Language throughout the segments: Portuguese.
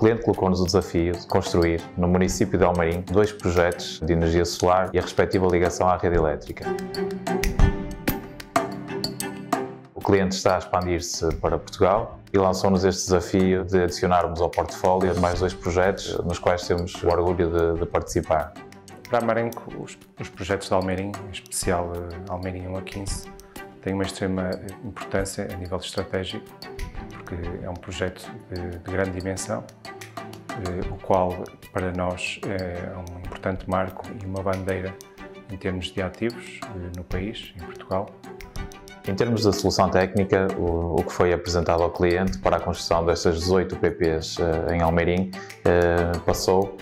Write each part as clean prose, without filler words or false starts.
cliente colocou-nos o desafio de construir, no município de Almeirim, 2 projetos de energia solar e a respectiva ligação à rede elétrica. O cliente está a expandir-se para Portugal e lançou-nos este desafio de adicionarmos ao portfólio mais 2 projetos nos quais temos o orgulho de participar. Para a Amarenco, os projetos de Almeirim, em especial Almeirim 1 a 15, têm uma extrema importância a nível estratégico, porque é um projeto de grande dimensão, o qual para nós é um importante marco e uma bandeira em termos de ativos no país, em Portugal. Em termos da solução técnica, o que foi apresentado ao cliente para a construção destas 18 PPs em Almeirim passou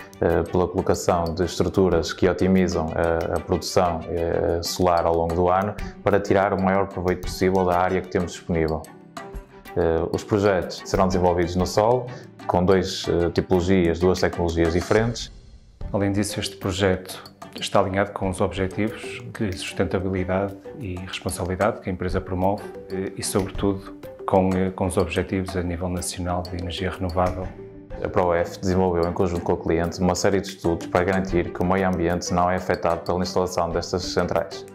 pela colocação de estruturas que otimizam a produção solar ao longo do ano para tirar o maior proveito possível da área que temos disponível. Os projetos serão desenvolvidos no solo, com duas tecnologias diferentes. Além disso, este projeto está alinhado com os objetivos de sustentabilidade e responsabilidade que a empresa promove e, sobretudo, com os objetivos a nível nacional de energia renovável. A Proef desenvolveu, em conjunto com o cliente, uma série de estudos para garantir que o meio ambiente não é afetado pela instalação destas centrais.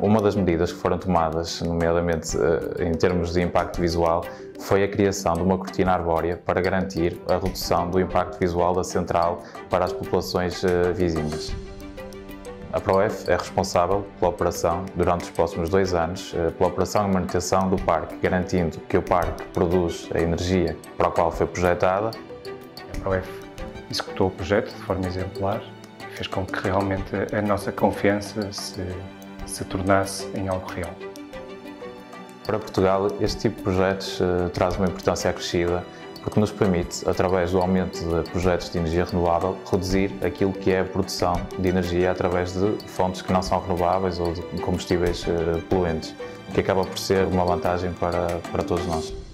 Uma das medidas que foram tomadas, nomeadamente em termos de impacto visual, foi a criação de uma cortina arbórea para garantir a redução do impacto visual da central para as populações vizinhas. A Proef é responsável pela operação, durante os próximos 2 anos, pela operação e manutenção do parque, garantindo que o parque produz a energia para a qual foi projetada. A Proef executou o projeto de forma exemplar e fez com que realmente a nossa confiança se tornasse em algo real. Para Portugal, este tipo de projetos traz uma importância acrescida, porque nos permite, através do aumento de projetos de energia renovável, reduzir aquilo que é a produção de energia através de fontes que não são renováveis ou de combustíveis poluentes, que acaba por ser uma vantagem para todos nós.